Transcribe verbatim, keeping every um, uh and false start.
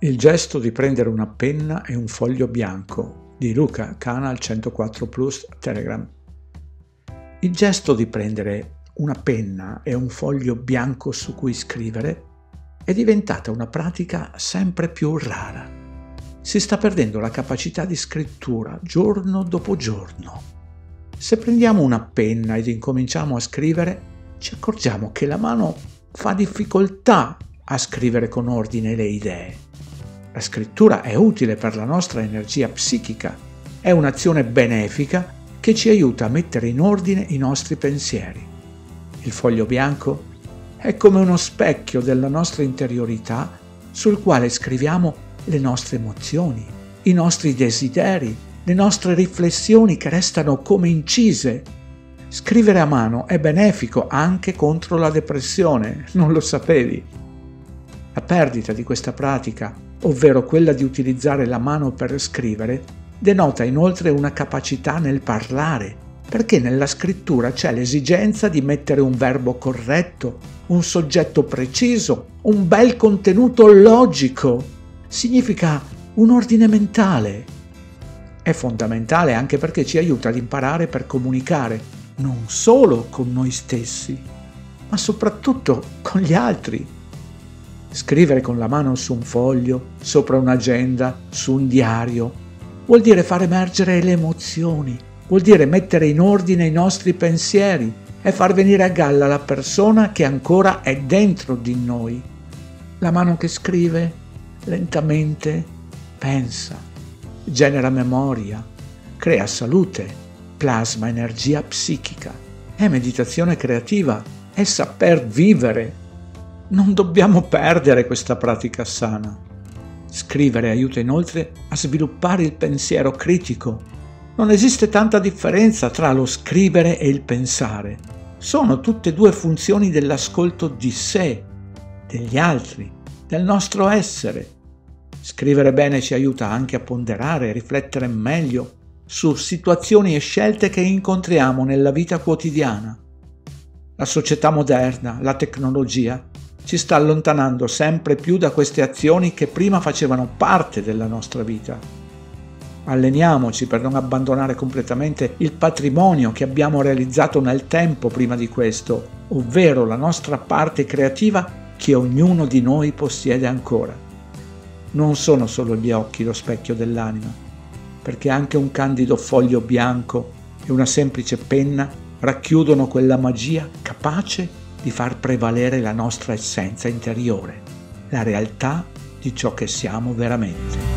Il gesto di prendere una penna e un foglio bianco di Luca Canal centoquattro Plus Telegram. Il gesto di prendere una penna e un foglio bianco su cui scrivere è diventata una pratica sempre più rara. Si sta perdendo la capacità di scrittura giorno dopo giorno. Se prendiamo una penna ed incominciamo a scrivere, ci accorgiamo che la mano fa difficoltà a scrivere con ordine le idee. La scrittura è utile per la nostra energia psichica, è un'azione benefica che ci aiuta a mettere in ordine i nostri pensieri. Il foglio bianco è come uno specchio della nostra interiorità sul quale scriviamo le nostre emozioni, i nostri desideri, le nostre riflessioni che restano come incise. Scrivere a mano è benefico anche contro la depressione, non lo sapevi? La perdita di questa pratica, ovvero quella di utilizzare la mano per scrivere, denota inoltre una capacità nel parlare, perché nella scrittura c'è l'esigenza di mettere un verbo corretto, un soggetto preciso, un bel contenuto logico. Significa un ordine mentale. È fondamentale anche perché ci aiuta ad imparare per comunicare non solo con noi stessi, ma soprattutto con gli altri. Scrivere con la mano su un foglio, sopra un'agenda, su un diario, vuol dire far emergere le emozioni, vuol dire mettere in ordine i nostri pensieri e far venire a galla la persona che ancora è dentro di noi. La mano che scrive, lentamente, pensa, genera memoria, crea salute, plasma energia psichica. È meditazione creativa, è saper vivere. Non dobbiamo perdere questa pratica sana. Scrivere aiuta inoltre a sviluppare il pensiero critico. Non esiste tanta differenza tra lo scrivere e il pensare. Sono tutte e due funzioni dell'ascolto di sé, degli altri, del nostro essere. Scrivere bene ci aiuta anche a ponderare e riflettere meglio su situazioni e scelte che incontriamo nella vita quotidiana. La società moderna, la tecnologia, ci sta allontanando sempre più da queste azioni che prima facevano parte della nostra vita. Alleniamoci per non abbandonare completamente il patrimonio che abbiamo realizzato nel tempo prima di questo, ovvero la nostra parte creativa che ognuno di noi possiede ancora. Non sono solo gli occhi lo specchio dell'anima, perché anche un candido foglio bianco e una semplice penna racchiudono quella magia capace di far prevalere la nostra essenza interiore, la realtà di ciò che siamo veramente.